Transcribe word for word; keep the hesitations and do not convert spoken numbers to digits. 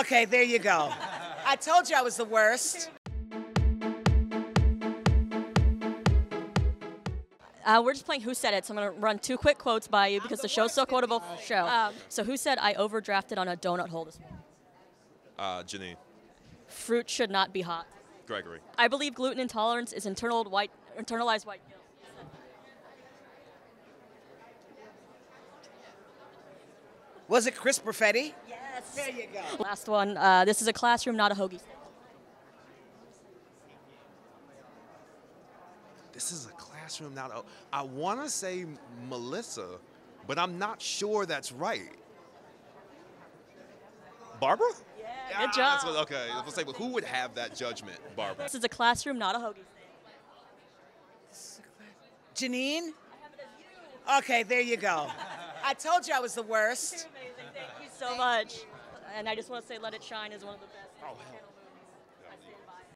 Okay, there you go. I told you I was the worst. Uh, we're just playing Who Said It, so I'm going to run two quick quotes by you because the, the show's so quotable. Show. Um, so who said, I overdrafted on a donut hole this morning? Uh, Janine. Fruit should not be hot. Gregory. I believe gluten intolerance is internal white, internalized white guilt. Was it Chris Profetti? Yes. There you go. Last one. Uh, this is a classroom, not a hoagie stand. This is a classroom, not a... I want to say Melissa, but I'm not sure that's right. Barbara? Yeah, good ah, job. That's what, okay, I was gonna say, but who would have that judgment, Barbara? This is a classroom, not a hoagie stand. Janine? Okay, there you go. I told you I was the worst. You're amazing. Thank you so much. And I just want to say Let It Shine is one of the best. Oh,